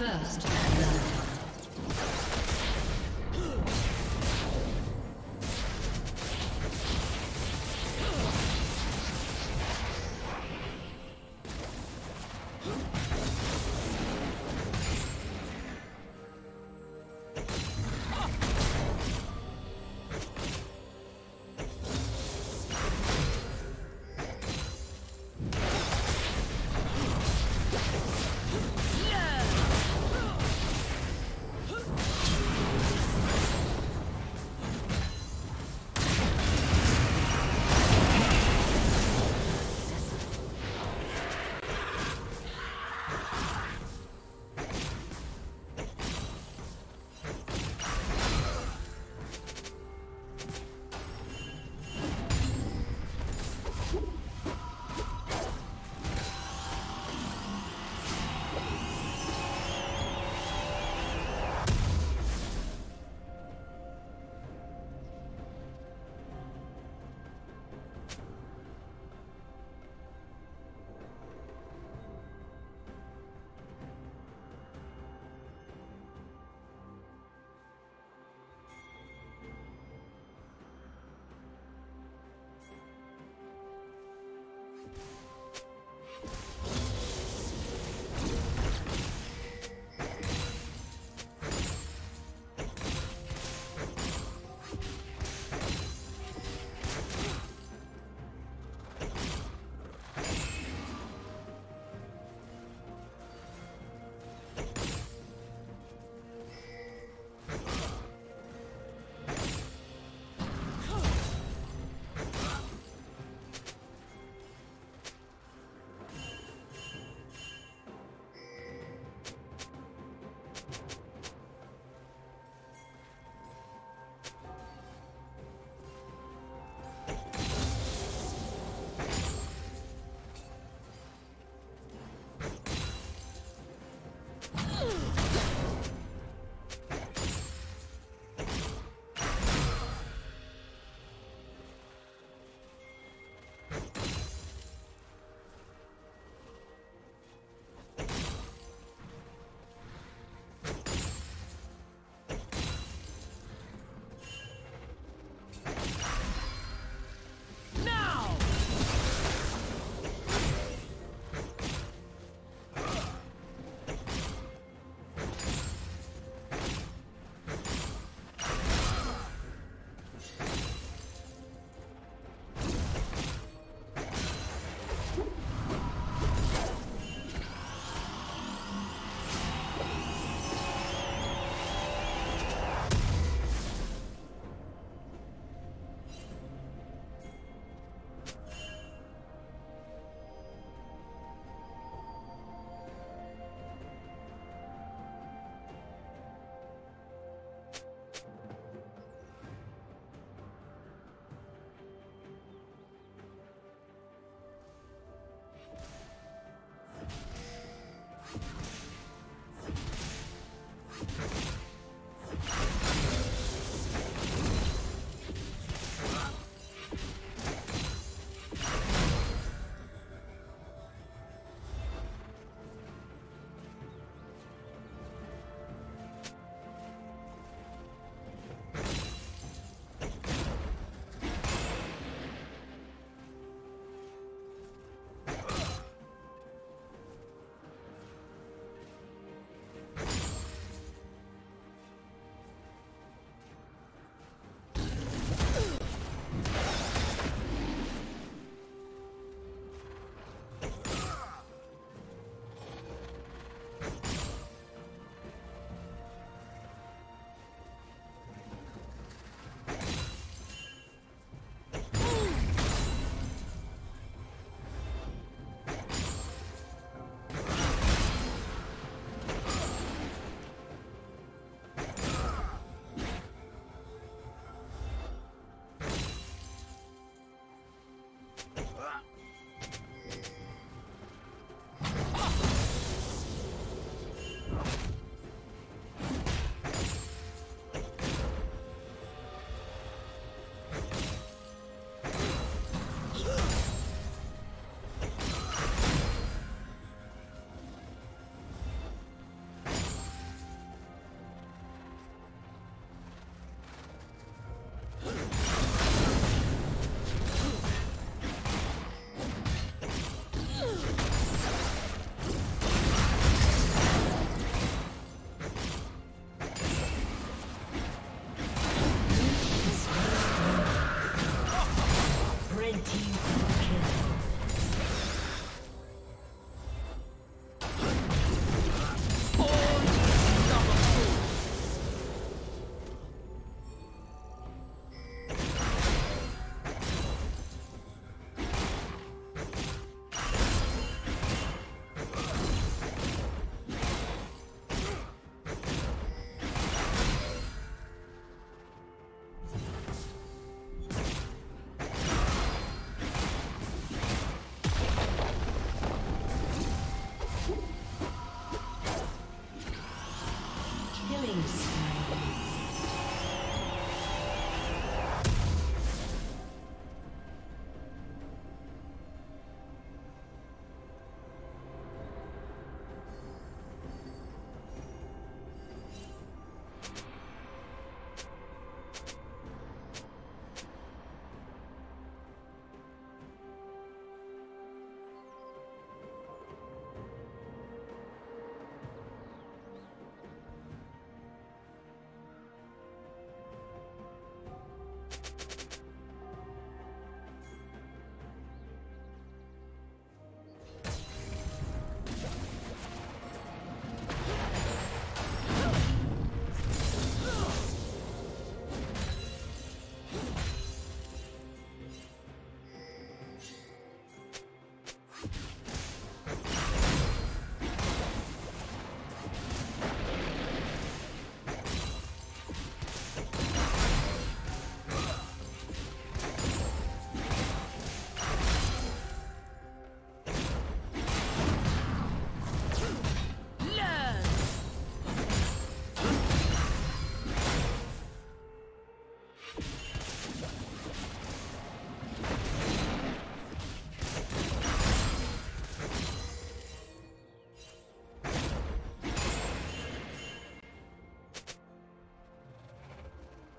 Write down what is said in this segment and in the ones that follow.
First blood.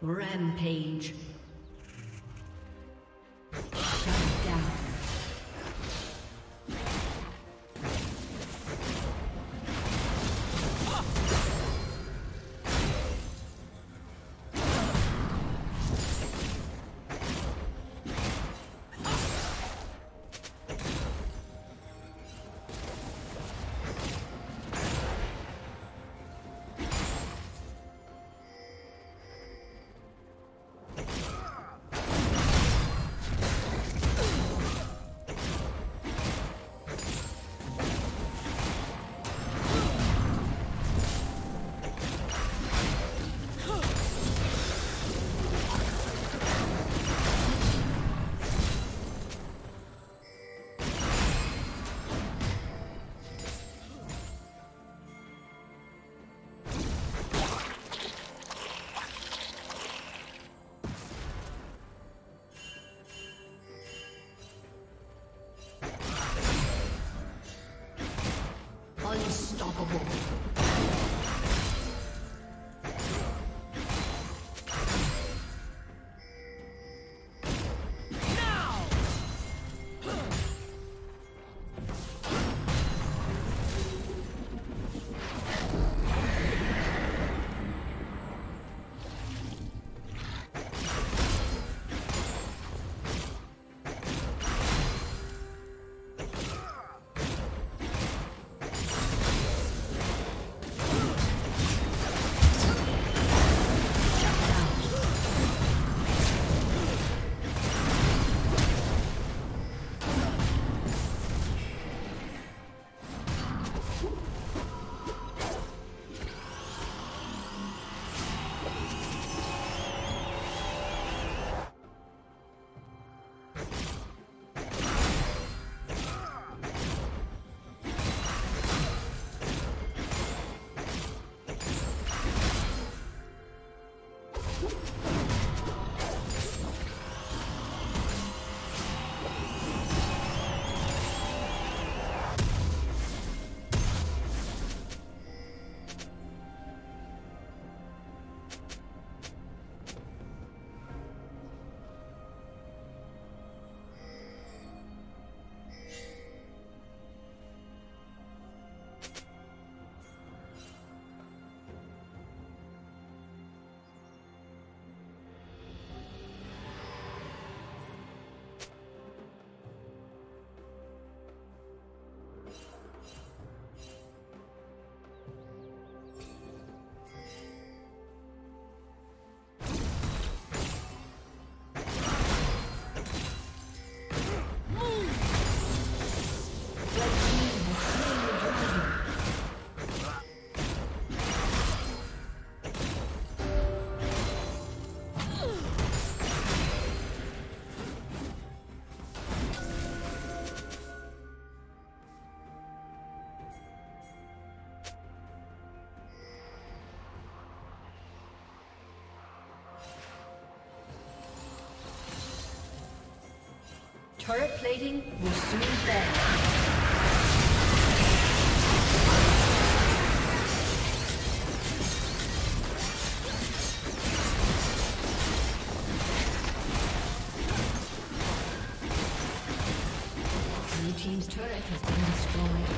Rampage. Turret plating will soon fall. Blue team's turret has been destroyed.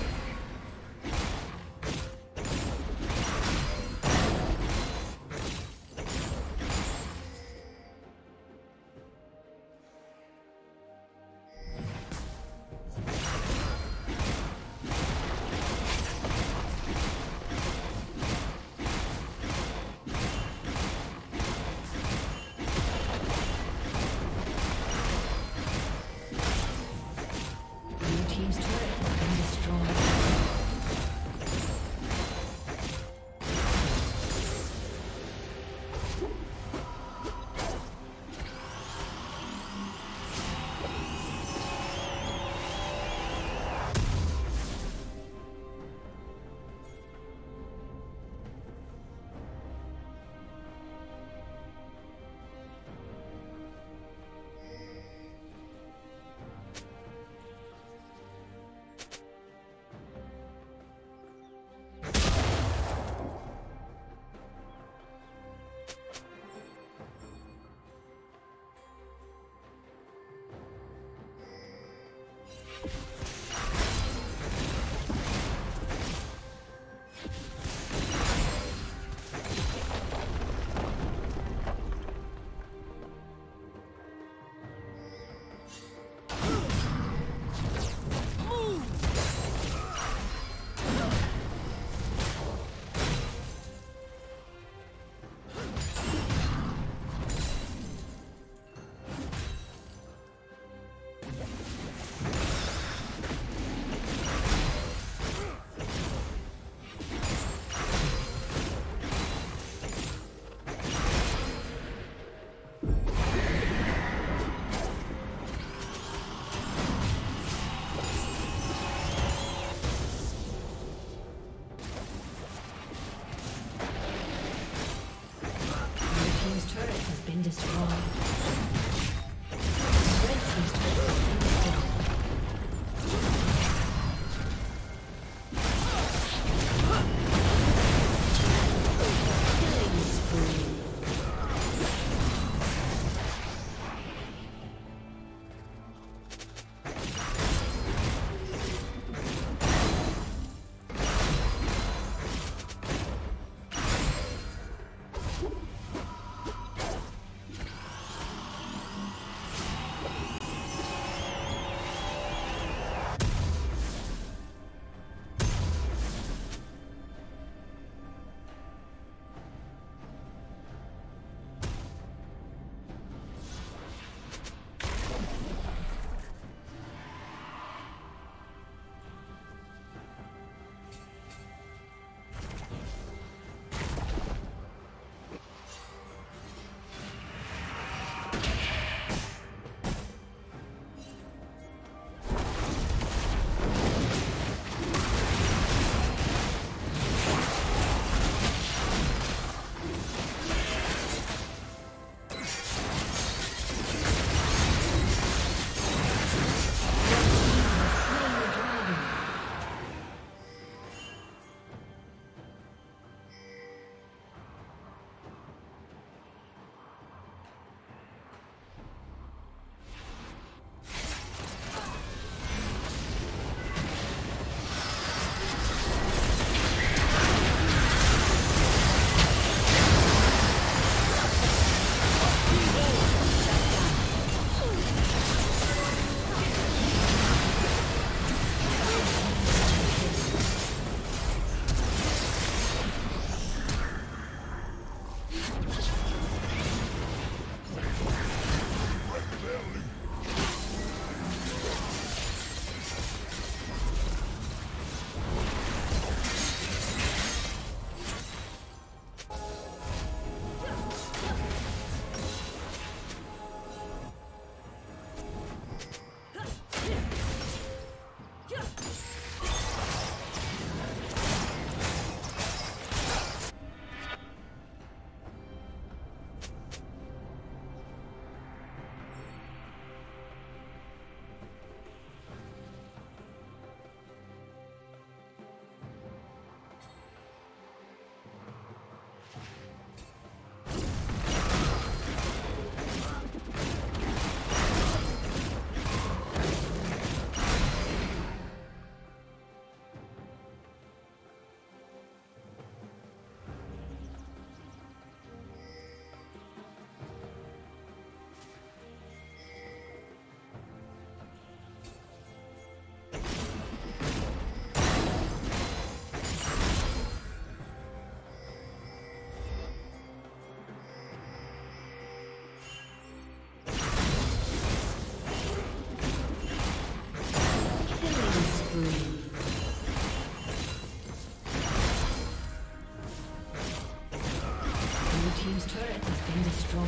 Blue team's turret has been destroyed.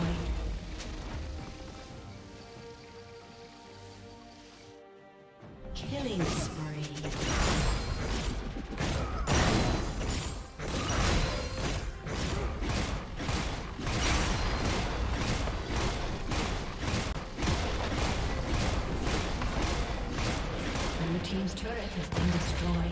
Killing spree. Team's turret has been destroyed.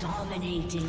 Dominating.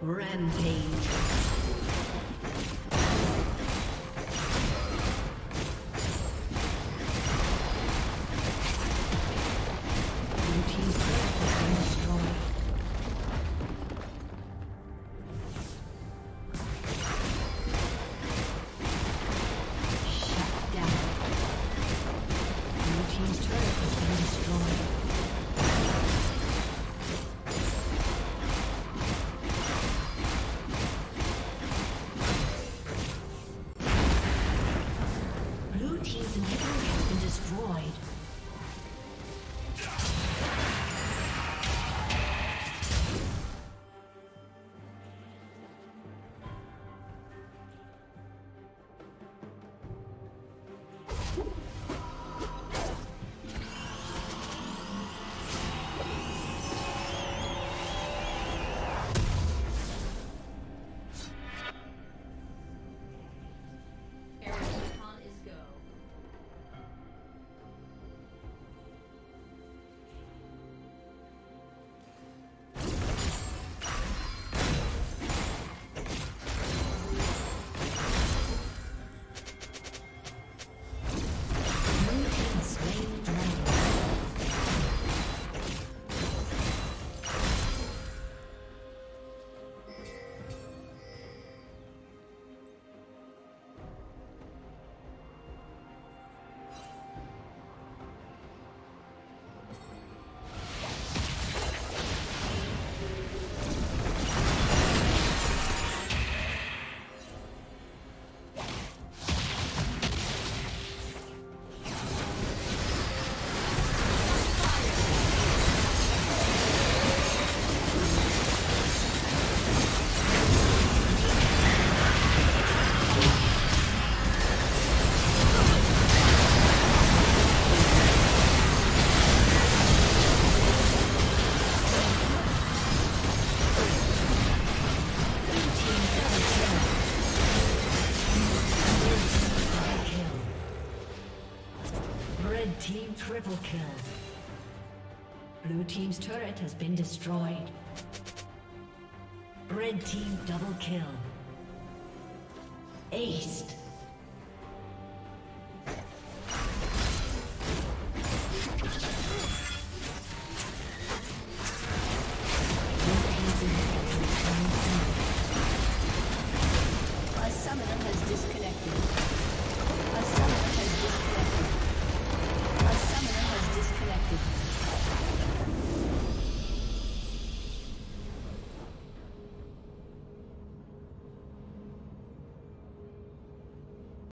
Rampage. Triple kill. Blue team's turret has been destroyed. Red team double kill. Aced.